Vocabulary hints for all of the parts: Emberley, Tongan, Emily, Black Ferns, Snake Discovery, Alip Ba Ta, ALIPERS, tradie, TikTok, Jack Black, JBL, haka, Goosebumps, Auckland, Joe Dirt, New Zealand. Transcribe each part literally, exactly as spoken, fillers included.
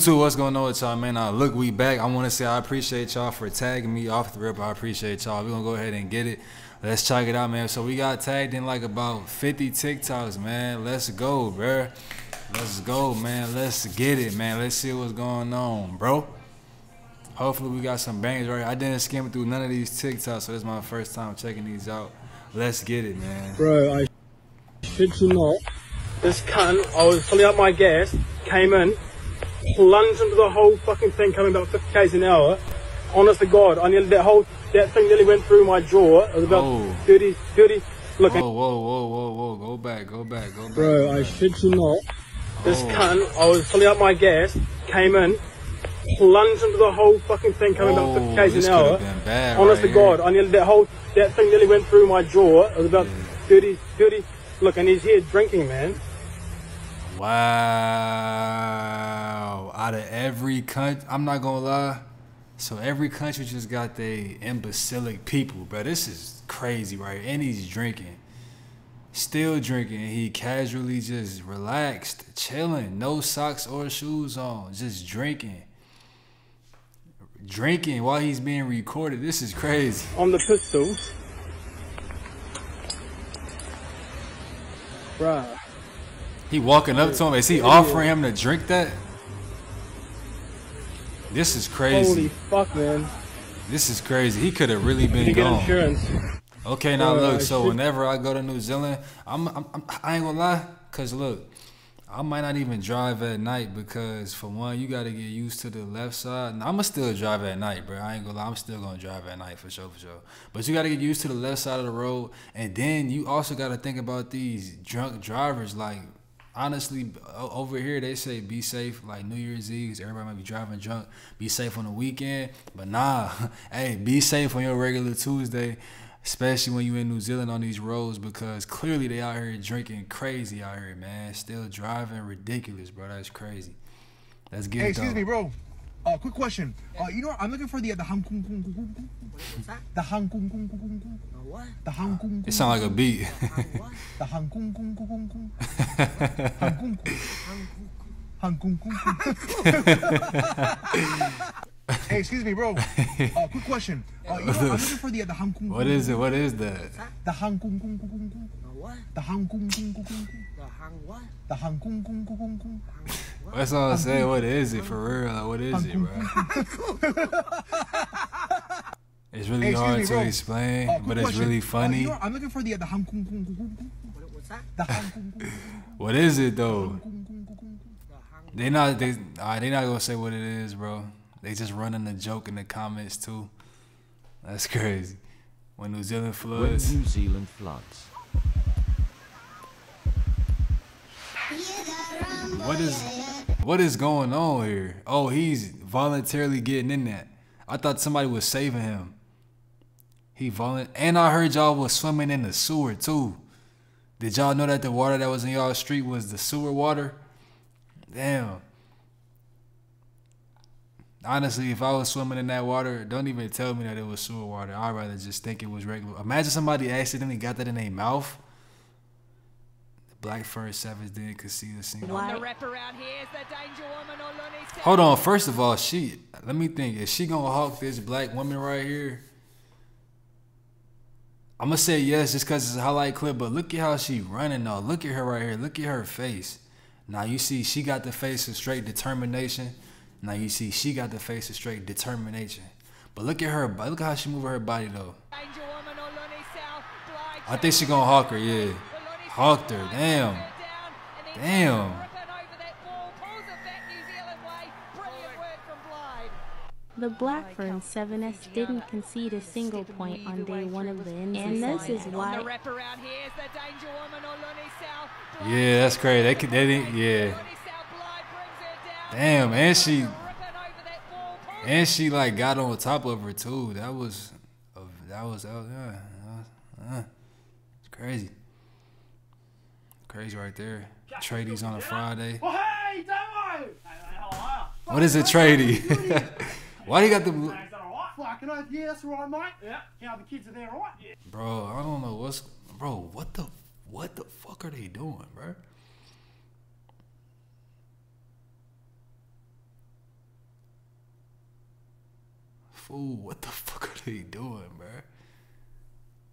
YouTube, what's going on with y'all, man? Uh, look, we back. I want to say I appreciate y'all for tagging me off the rip. I appreciate y'all. We're going to go ahead and get it. Let's check it out, man. So we got tagged in like about fifty TikToks, man. Let's go, bro. Let's go, man. Let's get it, man. Let's see what's going on, bro. Hopefully we got some bangers right here. I didn't skim through none of these TikToks, so this is my first time checking these out. Let's get it, man. Bro, I shit you not. This cunt, I was filling up my gas, came in, plunged into the whole fucking thing, coming about fifty k's an hour. Honest to God, I nearly, that whole, that thing nearly went through my jaw. It was about oh. thirty, thirty, look. Whoa, whoa, whoa, whoa, whoa, go back, go back, go back. Bro, go back. I shit you not. This oh. cunt, I was filling up my gas, came in, plunged into the whole fucking thing, coming oh, about fifty k's an hour. Honest right to here. God, I nearly, that whole, that thing nearly went through my jaw. It was about yeah. thirty, thirty, look, and he's here drinking, man. Wow. Out of every country, I'm not gonna lie. So every country just got they imbecilic people, bro. This is crazy, right? And he's drinking. Still drinking. And he casually just relaxed, chilling, no socks or shoes on, just drinking. Drinking while he's being recorded. This is crazy. On the pistols. Bruh. He walking up to him. Is he offering him to drink that? This is crazy. Holy fuck, man. This is crazy. He could have really been gone. Insurance. Okay, now uh, look. So whenever I go to New Zealand, I'm, I'm, I'm I ain't gonna lie, cause look, I might not even drive at night because for one, you gotta get used to the left side. Now, I'ma still drive at night, bro. I ain't gonna lie. I'm still gonna drive at night for sure, for sure. But you gotta get used to the left side of the road, and then you also gotta think about these drunk drivers, like. Honestly, over here, they say be safe, like New Year's Eve, because everybody might be driving drunk. Be safe on the weekend. But nah, hey, be safe on your regular Tuesday, especially when you in New Zealand on these roads, because clearly they out here drinking crazy out here, man. Still driving ridiculous, bro. That's crazy. Let's get it. Hey, excuse me, bro. Uh, quick question. Uh, you know what? I'm looking for the uh, the hang kung kung kung kung kung. What's that? The hang kung kung kung kung kung. The what? The hang kung. It sounds like a beat. The hang kung kung kung kung kung. Hang kung hang kung kung kung. Hey, excuse me, bro. Uh, quick question. Uh, you know what? I'm looking for the uh, the hang kung. What is it? What is that? The hang kung kung kung kung kung. The what? The hang kung kung kung kung kung. The hang what? The hang kung kung kung kung kung. That's all I say. What is it for real? Like, what is it, bro? It's really hey, hard me, to explain, uh, but it's question. really funny. Uh, you know, I'm looking for the the hang kung kung kung. What's that? The hang kung kung. What is it though? They not they uh, they not gonna say what it is, bro. They just running the joke in the comments too. That's crazy. When New Zealand floods. When New Zealand floods. What is? What is going on here? Oh, he's voluntarily getting in that. I thought somebody was saving him. He volun- And I heard y'all was swimming in the sewer too. Did y'all know that the water that was in y'all's street was the sewer water? Damn. Honestly, if I was swimming in that water, don't even tell me that it was sewer water. I'd rather just think it was regular. Imagine somebody accidentally got that in their mouth. Black Ferns Savage didn't concede a single. Hold on, first of all, she let me think. Is she gonna hawk this black woman right here? I'm gonna say yes just because it's a highlight clip, but look at how she running though. Look at her right here. Look at her face. Now you see she got the face of straight determination. Now you see she got the face of straight determination. But look at her, look at how she moving her body though. I think she gonna hawk her, yeah. Hawked her, damn, damn. The Black Ferns seven S didn't concede a single point on day one of the end, and this is why. Yeah, that's crazy. They could, they didn't, yeah. Damn, and she, and she like got on top of her too. That was, that was, that was, uh, uh, it's crazy. Crazy right there. Tradies on a Friday. What is a tradie? Why do you got the blue? Yeah, that's right, mate. Yeah, yeah, the kids are there, right? Bro, I don't know what's. Bro, what the, what the fuck are they doing, bro? Fool, what the fuck are they doing, bruh?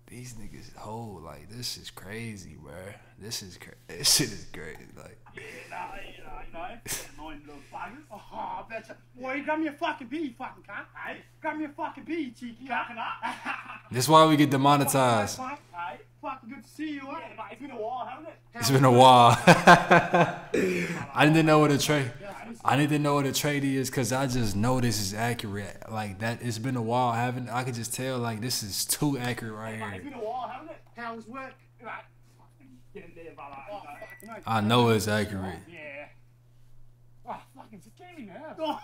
These niggas hold, like, this is crazy, bruh. This is crazy. This shit is crazy, like. Yeah, nah, yeah, nah, nah. Annoying little fuckers. Oh, I betcha. Boy, you got me a fucking bee, fucking cock. Aight. Got me a fucking bee, cheeky. That's why we get demonetized. Aight. Fucking good to see you, huh? Yeah, it's been a while, haven't it? It's been a while. I didn't know what a trade. I didn't know what a tradie is, cause I just know this is accurate. Like that, it's been a while, haven't? I could just tell, like this is too accurate right here. It's been a while, haven't it? How's work? I know it's accurate. Yeah. Oh, fucking scary now.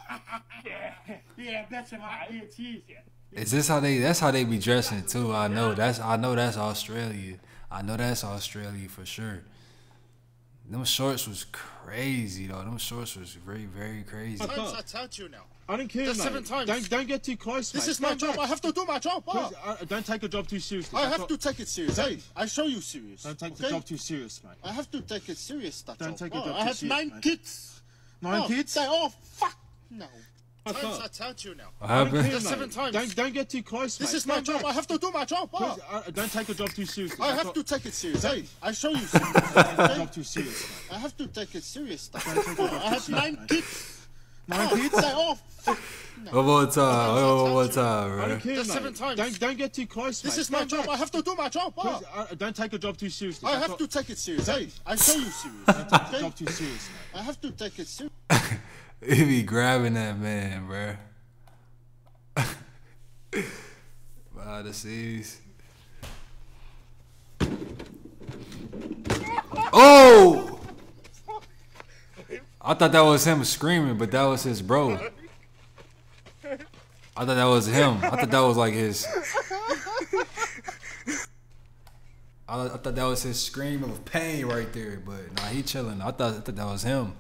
Yeah, yeah, that's my ear cheese. Is this how they? That's how they be dressing too. I know that's. I know that's Australia. I know that's Australia for sure. Them shorts was crazy though. Them shorts was very, very crazy. I told you now. I don't care. That's mate. seven times. Don't, don't get too close. This mate. is my don't job. Back. I have to do my job. Oh. I, don't take a job too seriously. I That's have what... to take it serious. Hey, I show you serious. Don't take okay? the job too serious, mate. I have to take it serious. That don't job. take a job oh, too serious. I have serious, nine mate. kids. Nine no, kids? They all fuck no. Times I told you now. I don't care, seven times. Don't, don't get too close, This mate. is my Come job. Back. I have to do my job. Oh. I, don't take a job too seriously. I That's have what... to take it serious. Hey, I show you serious. Don't take a job too serious. Mate. I have to take it serious. Take oh, I have nine mate. kids. Nine oh, kids? They all fuck. No. One more time. One more time, bro. I don't care, That's mate. seven times. Don't, don't get too close, This mate. is my Come job. Back. I have to do my job. Oh. I, don't take a job too seriously. I That's have what... to take it serious. Hey, I show you serious. Don't take a job too serious. I have to take it serious. He be grabbing that man, bruh. By the seas. Oh! I thought that was him screaming, but that was his bro. I thought that was him. I thought that was like his. I, I thought that was his scream of pain right there, but nah, he chilling. I thought, I thought that was him.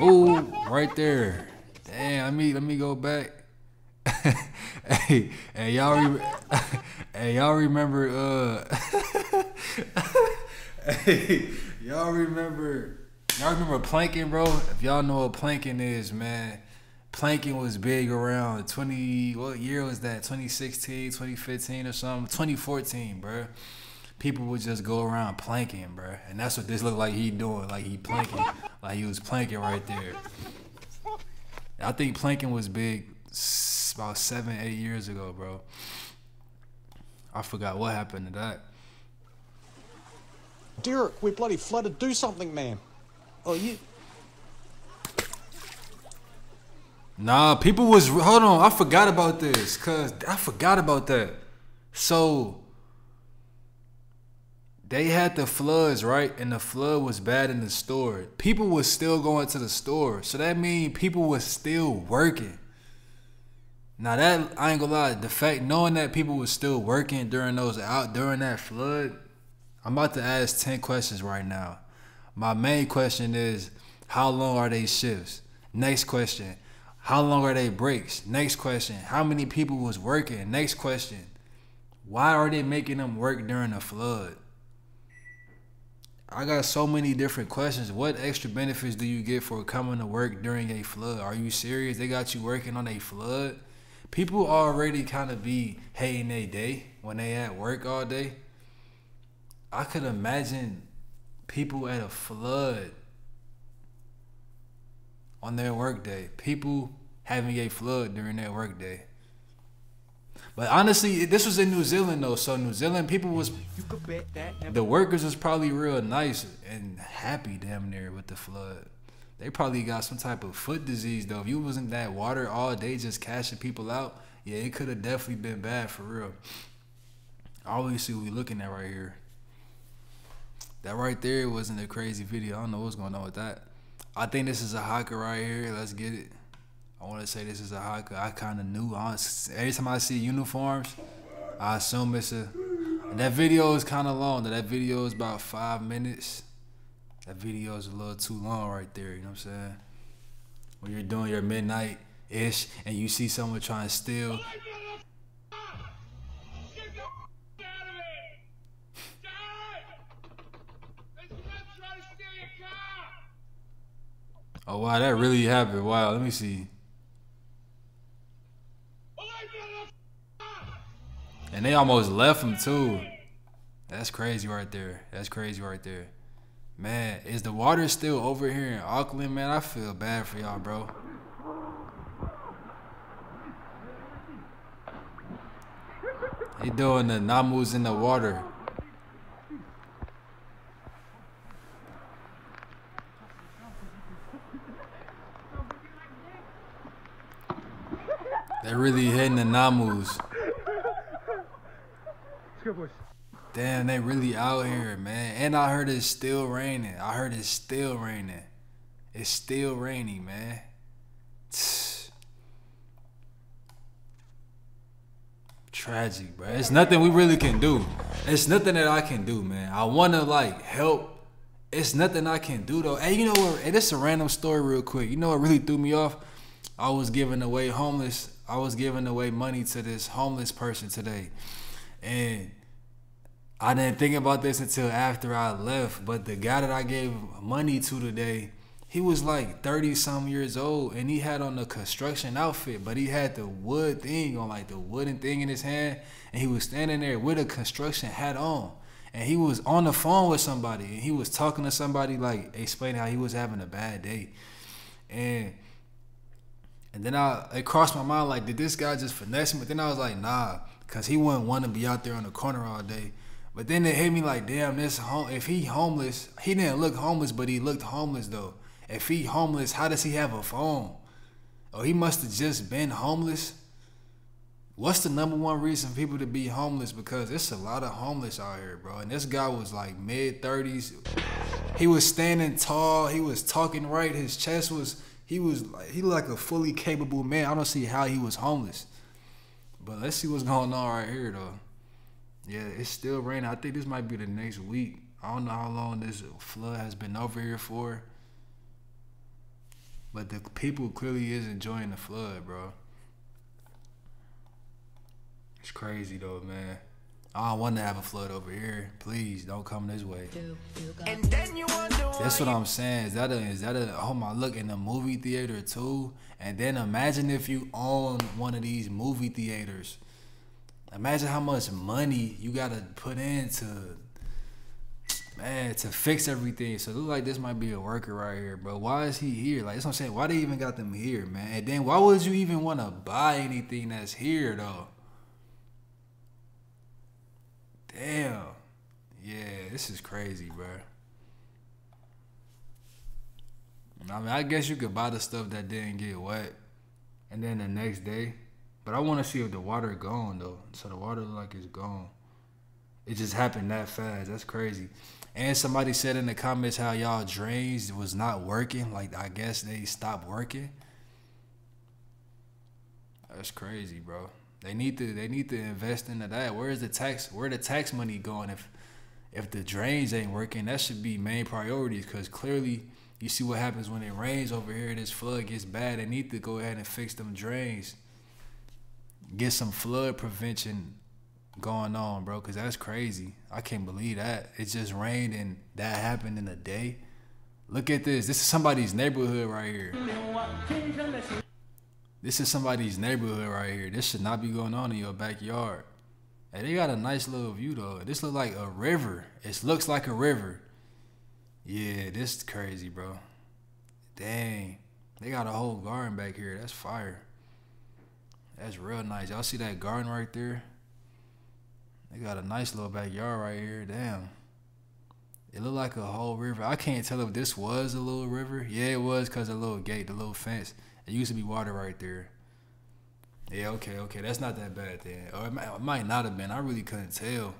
Oh, right there. Damn, let me let me go back. Hey, and y'all, and re y'all remember? Uh, hey, y'all remember? Y'all remember planking, bro? If y'all know what planking is, man, planking was big around twenty. What year was that? twenty sixteen, twenty fifteen, or something? twenty fourteen, bro. People would just go around planking, bro. And that's what this looked like he doing. Like he planking. Like he was planking right there. I think planking was big about seven, eight years ago, bro. I forgot what happened to that. Derek, we bloody flooded. Do something, man. Oh, you... Nah, people was... Hold on, I forgot about this. Because I forgot about that. So... They had the floods, right? And the flood was bad in the store. People was still going to the store. So that means people was still working. Now that, I ain't gonna lie, the fact knowing that people was still working during those out during that flood, I'm about to ask ten questions right now. My main question is, how long are they shifts? Next question, how long are they breaks? Next question, how many people was working? Next question, why are they making them work during the flood? I got so many different questions. What extra benefits do you get for coming to work during a flood? Are you serious? They got you working on a flood? People already kind of be hating their day when they at work all day. I could imagine people at a flood on their work day. People having a flood during their work day. But honestly, this was in New Zealand though, so New Zealand people was, you could bet that the workers was probably real nice and happy damn near with the flood. They probably got some type of foot disease though. If you was in that water all day just cashing people out, yeah, it could have definitely been bad for real. Obviously, we looking at right here. That right there wasn't a crazy video. I don't know what's going on with that. I think this is a haka right here. Let's get it. I want to say this is a haka. I kind of knew. I was, every time I see uniforms, I assume it's a... That video is kind of long. That video is about five minutes. That video is a little too long right there. You know what I'm saying? When you're doing your midnight-ish and you see someone trying to steal... Oh, wow, that really happened. Wow, let me see. And they almost left him too. That's crazy right there. That's crazy right there. Man, is the water still over here in Auckland, man? I feel bad for y'all, bro. He doing the Namus in the water. They're really hitting the Namus. Damn, they really out here, man. And I heard it's still raining. I heard it's still raining. It's still rainy, man. Tragic, bro. It's nothing we really can do. It's nothing that I can do, man. I want to, like, help. It's nothing I can do, though. Hey, you know what? Hey, this is a random story real quick. You know what really threw me off? I was giving away homeless. I was giving away money to this homeless person today. And I didn't think about this until after I left, but the guy that I gave money to today, he was like thirty-some years old, and he had on a construction outfit, but he had the wood thing on, like the wooden thing in his hand, and he was standing there with a construction hat on, and he was on the phone with somebody, and he was talking to somebody, like, explaining how he was having a bad day, and and then I, it crossed my mind, like, did this guy just finesse me? But then I was like, nah, because he wouldn't want to be out there on the corner all day. But then it hit me like, damn, this home. If he homeless, he didn't look homeless, but he looked homeless though. If he homeless, how does he have a phone? Oh, he must have just been homeless. What's the number one reason for people to be homeless? Because it's a lot of homeless out here, bro. And this guy was like mid thirties. He was standing tall. He was talking right. His chest was. He was like. He looked like a fully capable man. I don't see how he was homeless. But let's see what's going on right here though. Yeah, it's still raining. I think this might be the next week. I don't know how long this flood has been over here for. But the people clearly is enjoying the flood, bro. It's crazy, though, man. I don't want to have a flood over here. Please, don't come this way. And then you That's what I'm saying. Is that a, is that a, oh my, look, in the movie theater, too? And then imagine if you own one of these movie theaters. Imagine how much money you gotta put in to, man, to fix everything. So it looks like this might be a worker right here, bro. Why is he here? Like, that's what I'm saying. Why they even got them here, man? And then why would you even want to buy anything that's here, though? Damn. Yeah, this is crazy, bro. I mean, I guess you could buy the stuff that didn't get wet. And then the next day. But I want to see if the water gone, though. So the water look like it's gone. It just happened that fast. That's crazy. And somebody said in the comments how y'all drains was not working. Like, I guess they stopped working. That's crazy, bro. They need to they need to invest into that. Where is the tax? Where the tax money going? If if the drains ain't working, that should be main priorities. Because clearly, you see what happens when it rains over here. This flood gets bad. They need to go ahead and fix them drains. Get some flood prevention going on, bro, because that's crazy. I can't believe that. It just rained and that happened in a day. Look at this. This is somebody's neighborhood right here. This is somebody's neighborhood right here. This should not be going on in your backyard. Hey, they got a nice little view, though. This looks like a river. It looks like a river. Yeah, this is crazy, bro. Dang. They got a whole garden back here. That's fire. That's real nice. Y'all see that garden right there? They got a nice little backyard right here. Damn. It looked like a whole river. I can't tell if this was a little river. Yeah, it was because of the little gate, the little fence. It used to be water right there. Yeah, okay, okay. That's not that bad then. Or it might, it might not have been. I really couldn't tell.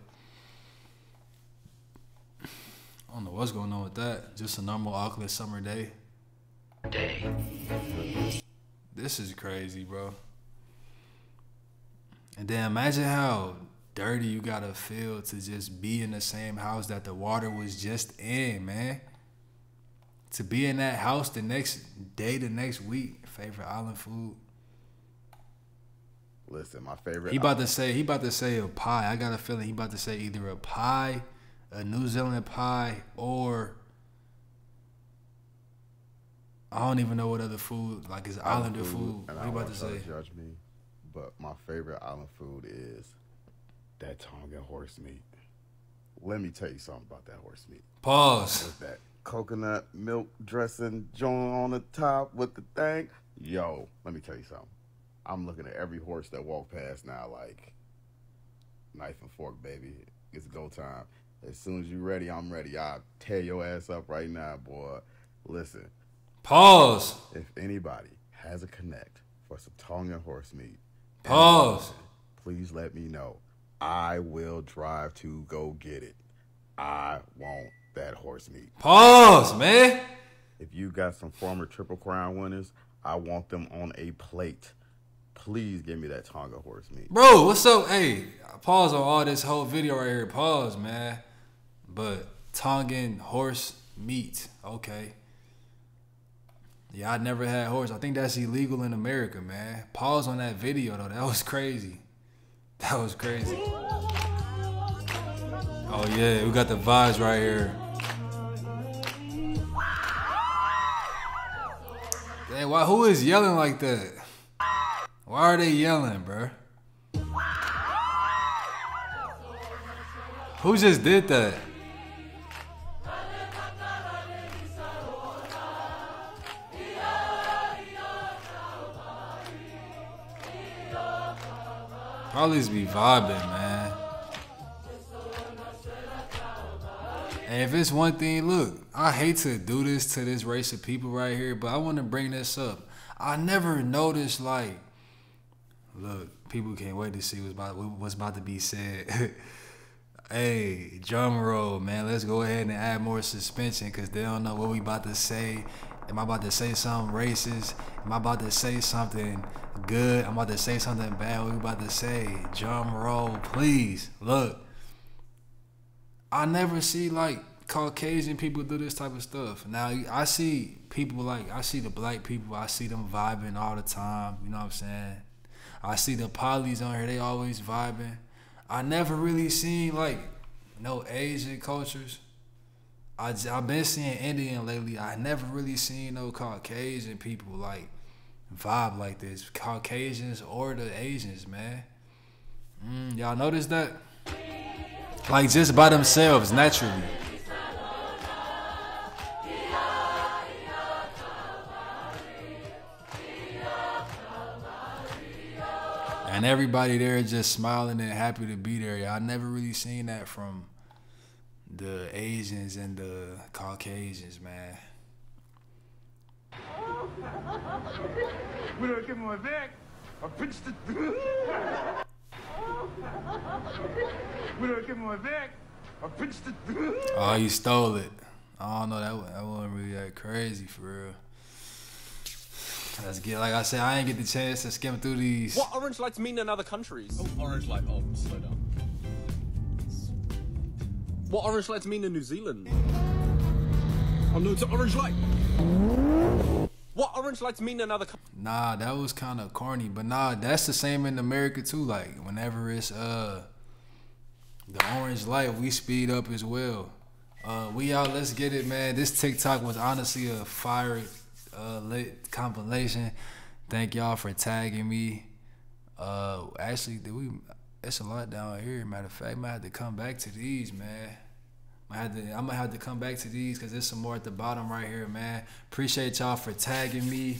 I don't know what's going on with that. Just a normal Auckland summer day. Day. This is crazy, bro. And then imagine how dirty you gotta feel to just be in the same house that the water was just in, man. To be in that house the next day, the next week. Favorite island food. Listen, my favorite. He about to say he about to say a pie. I got a feeling he about to say either a pie, a New Zealand pie, or I don't even know what other food like it's islander food. food. What you about to say? Judge me. But my favorite island food is that Tongan horse meat. Let me tell you something about that horse meat. Pause. With that coconut milk dressing joint on the top with the thing. Yo, let me tell you something. I'm looking at every horse that walk past now like, knife and fork, baby. It's go time. As soon as you're ready, I'm ready. I'll tear your ass up right now, boy. Listen. Pause. If anybody has a connect for some Tongan horse meat, pause. Anybody, please let me know. I will drive to go get it. I want that horse meat. Pause, man. If you got some former Triple Crown winners, I want them on a plate. Please give me that Tongan horse meat. Bro, what's up? Hey, pause on all this whole video right here. Pause, man. But Tongan horse meat. Okay. Yeah, I never had horse. I think that's illegal in America, man. Pause on that video, though. That was crazy. That was crazy. Oh, yeah. We got the vibes right here. Dang, why, who is yelling like that? Why are they yelling, bro? Who just did that? Probably just be vibing, man. And if it's one thing, look, I hate to do this to this race of people right here, but I want to bring this up. I never noticed, like, look, people can't wait to see what's about, what's about to be said. Hey, drum roll, man. Let's go ahead and add more suspension because they don't know what we about to say. Am I about to say something racist? Am I about to say something good? I'm about to say something bad. What we about to say? Drum roll, please. Look, I never see like Caucasian people do this type of stuff. Now I see people like I see the black people. I see them vibing all the time. You know what I'm saying? I see the polys on here. They always vibing. I never really seen like no Asian cultures. I, I've been seeing Indian lately. I never really seen no Caucasian people like vibe like this. Caucasians or the Asians, man. Mm, y'all notice that? Like just by themselves, naturally. And everybody there just smiling and happy to be there. Y'all never really seen that from the Asians and the Caucasians, man. We don't give him a back. I pinched it. We don't give him a back. I pinched it. Oh, you stole it. I don't know. That, that wasn't really that crazy for real. Let's get, like I said, I ain't get the chance to skim through these. What orange lights mean in other countries? Oh, orange light. Oh, slow down. What orange lights mean in New Zealand? Oh no, it's an orange light. What orange lights mean in other countries? Nah, that was kind of corny, but nah, that's the same in America too. Like whenever it's uh the orange light, we speed up as well. Uh, we out, let's get it, man. This TikTok was honestly a fire uh, lit compilation. Thank y'all for tagging me. Uh, actually, did we? It's a lot down here. Matter of fact, I might have to come back to these, man. I had to, I'm gonna have to come back to these because there's some more at the bottom right here, man. Appreciate y'all for tagging me.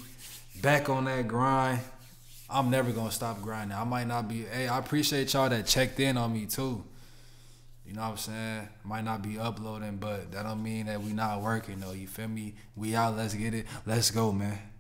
Back on that grind. I'm never gonna stop grinding. I might not be. Hey, I appreciate y'all that checked in on me too. You know what I'm saying? Might not be uploading, but that don't mean that we not working though. You feel me? We out. Let's get it. Let's go, man.